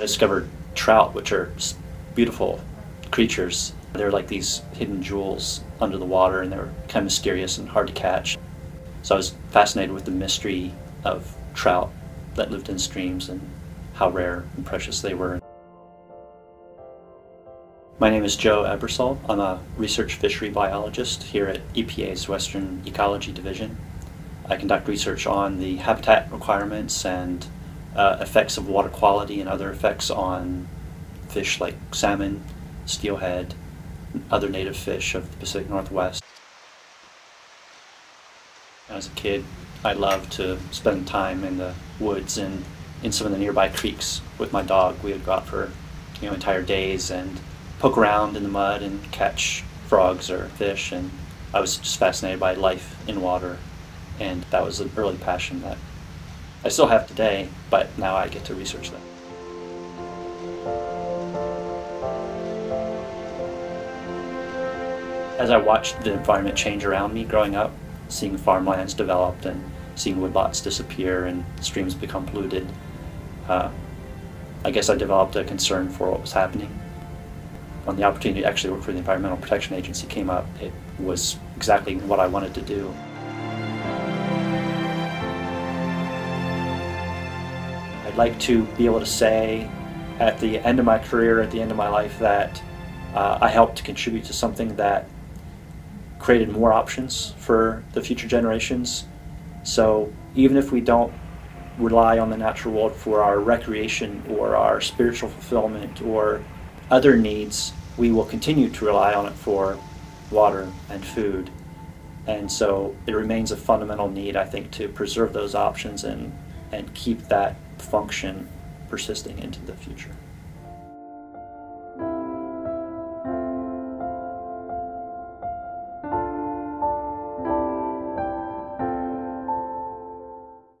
discovered trout, which are beautiful creatures. They're like these hidden jewels under the water, and they're kind of mysterious and hard to catch. So I was fascinated with the mystery of trout that lived in streams and how rare and precious they were. My name is Joe Ebersole. I'm a research fishery biologist here at EPA's Western Ecology Division. I conduct research on the habitat requirements and effects of water quality and other effects on fish like salmon, steelhead, and other native fish of the Pacific Northwest. As a kid, I loved to spend time in the woods and in some of the nearby creeks with my dog. We would go out for entire days and poke around in the mud and catch frogs or fish, and I was just fascinated by life in water, and that was an early passion that I still have today, but now I get to research that. As I watched the environment change around me growing up, seeing farmlands developed and seeing woodlots disappear and streams become polluted, I guess I developed a concern for what was happening. When the opportunity to actually work for the Environmental Protection Agency came up, it was exactly what I wanted to do. I'd like to be able to say at the end of my career, at the end of my life, that I helped to contribute to something that created more options for the future generations. So even if we don't rely on the natural world for our recreation or our spiritual fulfillment or other needs, we will continue to rely on it for water and food. And so it remains a fundamental need, I think, to preserve those options and keep that function persisting into the future.